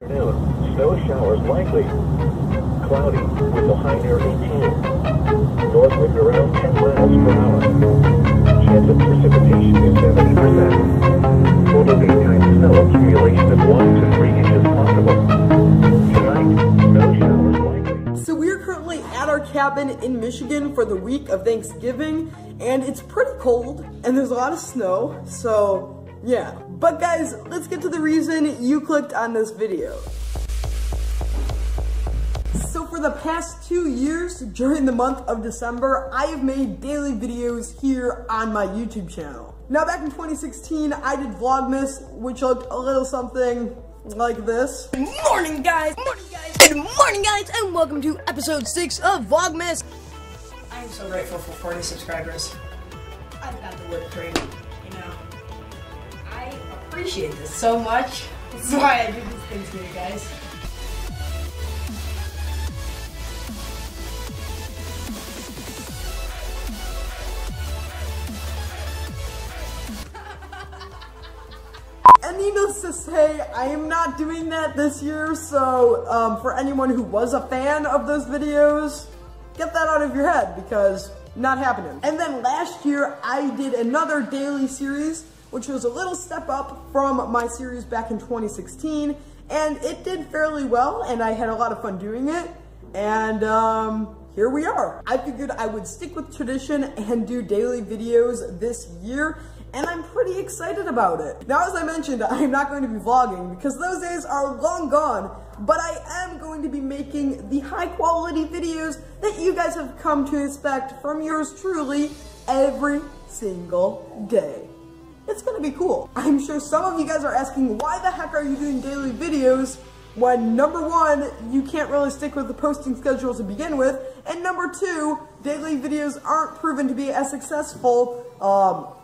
Noon, snow showers likely. Cloudy with a high near 18. North wind around 10 miles per hour. Chance of precipitation is 70%. Total daytime snow accumulation of 1 to 3 inches possible. Tonight, snow showers likely. So we are currently at our cabin in Michigan for the week of Thanksgiving, and it's pretty cold and there's a lot of snow, so yeah. But guys, let's get to the reason you clicked on this video. So for the past 2 years, during the month of December, I have made daily videos here on my YouTube channel. Now back in 2016, I did Vlogmas, which looked a little something like this. Good morning guys, and welcome to episode 6 of Vlogmas. I am so grateful for 40 subscribers. I've got the lip cream, you know. I appreciate this so much. This is why I do these things for you guys. And needless to say, I am not doing that this year, so for anyone who was a fan of those videos, get that out of your head, because not happening. And then last year, I did another daily series, which was a little step up from my series back in 2016, and it did fairly well, and I had a lot of fun doing it, and here we are. I figured I would stick with tradition and do daily videos this year, and I'm pretty excited about it. Now, as I mentioned, I'm not going to be vlogging because those days are long gone, but I am going to be making the high quality videos that you guys have come to expect from yours truly every single day. It's gonna be cool. I'm sure some of you guys are asking, why the heck are you doing daily videos when, number one, you can't really stick with the posting schedule to begin with, and number two, daily videos aren't proven to be as successful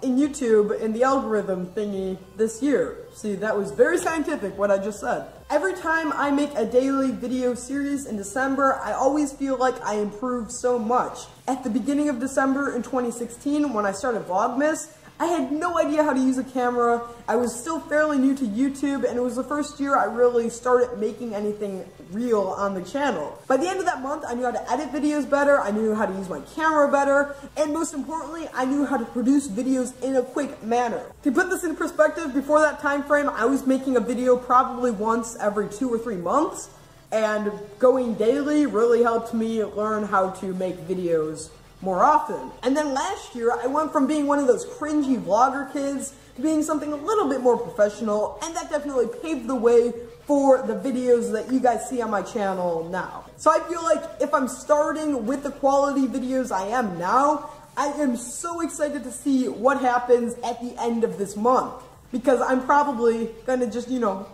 in YouTube in the algorithm thingy this year. See, that was very scientific what I just said. Every time I make a daily video series in December, I always feel like I improve so much. At the beginning of December in 2016, when I started Vlogmas, I had no idea how to use a camera. I was still fairly new to YouTube, and it was the first year I really started making anything real on the channel. By the end of that month, I knew how to edit videos better, I knew how to use my camera better, and most importantly, I knew how to produce videos in a quick manner. To put this in perspective, before that time frame, I was making a video probably once every 2 or 3 months, and going daily really helped me learn how to make videos more often. And then last year, I went from being one of those cringy vlogger kids to being something a little bit more professional, and that definitely paved the way for the videos that you guys see on my channel now. So I feel like if I'm starting with the quality videos I am now, I am so excited to see what happens at the end of this month, because I'm probably gonna just, you know,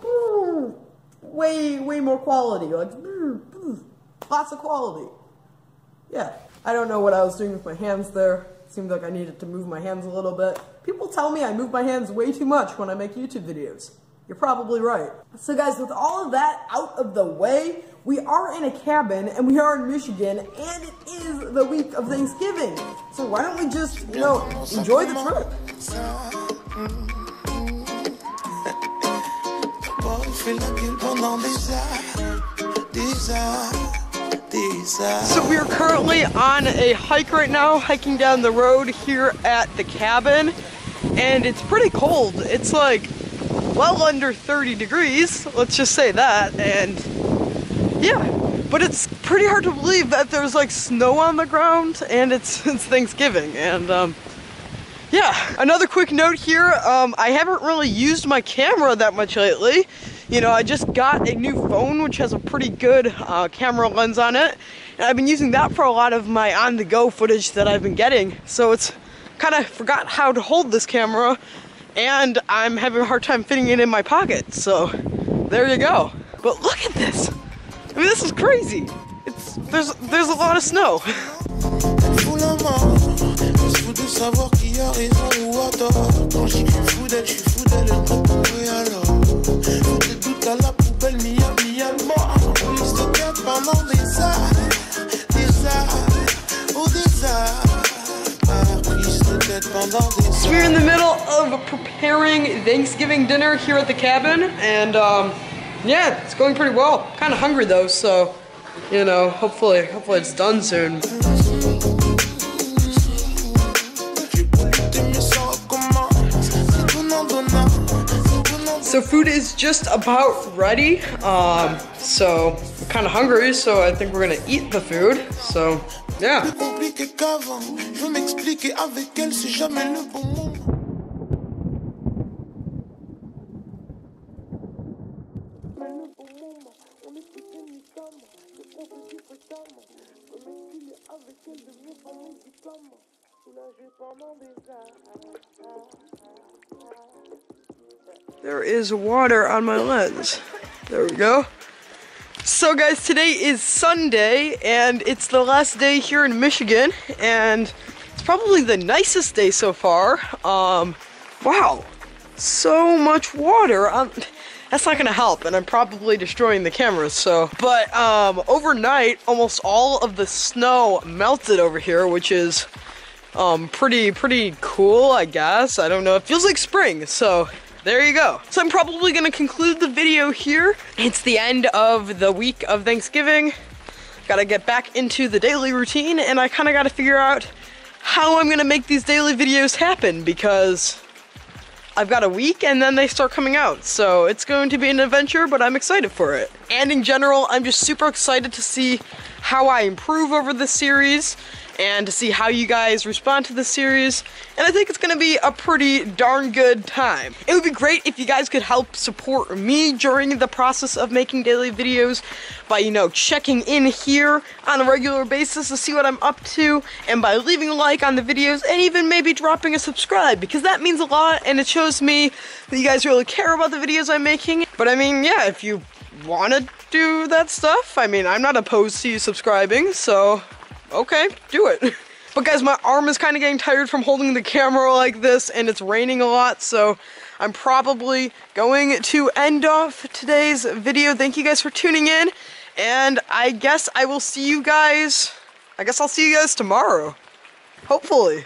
way more quality, like lots of quality. Yeah. I don't know what I was doing with my hands there. It seemed like I needed to move my hands a little bit. People tell me I move my hands way too much when I make YouTube videos. You're probably right. So guys, with all of that out of the way, we are in a cabin and we are in Michigan, and it is the week of Thanksgiving. So why don't we just, you know, enjoy the trip. So we are currently on a hike right now, hiking down the road here at the cabin, and it's pretty cold. It's like well under 30 degrees, let's just say that, and yeah, but it's pretty hard to believe that there's like snow on the ground, and it's Thanksgiving, and yeah. Another quick note here, I haven't really used my camera that much lately. You know, I just got a new phone which has a pretty good camera lens on it, and I've been using that for a lot of my on-the-go footage that I've been getting. So it's kind of forgot how to hold this camera, and I'm having a hard time fitting it in my pocket. So there you go. But look at this. I mean, this is crazy. It's there's a lot of snow. We're in the middle of preparing Thanksgiving dinner here at the cabin, and Yeah, it's going pretty well. Kind of hungry though, so you know, hopefully it's done soon. So food is just about ready. So I'm kind of hungry, so I think we're gonna eat the food. So yeah. There is water on my lens. There we go. So guys, today is Sunday and it's the last day here in Michigan and it's probably the nicest day so far. Wow, so much water. That's not gonna help, and I'm probably destroying the cameras, so. But overnight, almost all of the snow melted over here, which is pretty cool, I guess. I don't know, it feels like spring, so there you go. So I'm probably gonna conclude the video here. It's the end of the week of Thanksgiving. Gotta get back into the daily routine, and I kinda gotta figure out how I'm gonna make these daily videos happen, because I've got a week and then they start coming out, so it's going to be an adventure, but I'm excited for it. And in general, I'm just super excited to see how I improve over this series and to see how you guys respond to this series, and I think it's gonna be a pretty darn good time. It would be great if you guys could help support me during the process of making daily videos by, you know, checking in here on a regular basis to see what I'm up to, and by leaving a like on the videos, and even maybe dropping a subscribe, because that means a lot, and it shows me that you guys really care about the videos I'm making. But I mean, yeah, if you wanna do that stuff, I mean, I'm not opposed to you subscribing, so okay, do it. But guys, my arm is kind of getting tired from holding the camera like this, and it's raining a lot, so I'm probably going to end off today's video. Thank you guys for tuning in, and I guess I'll see you guys tomorrow, hopefully.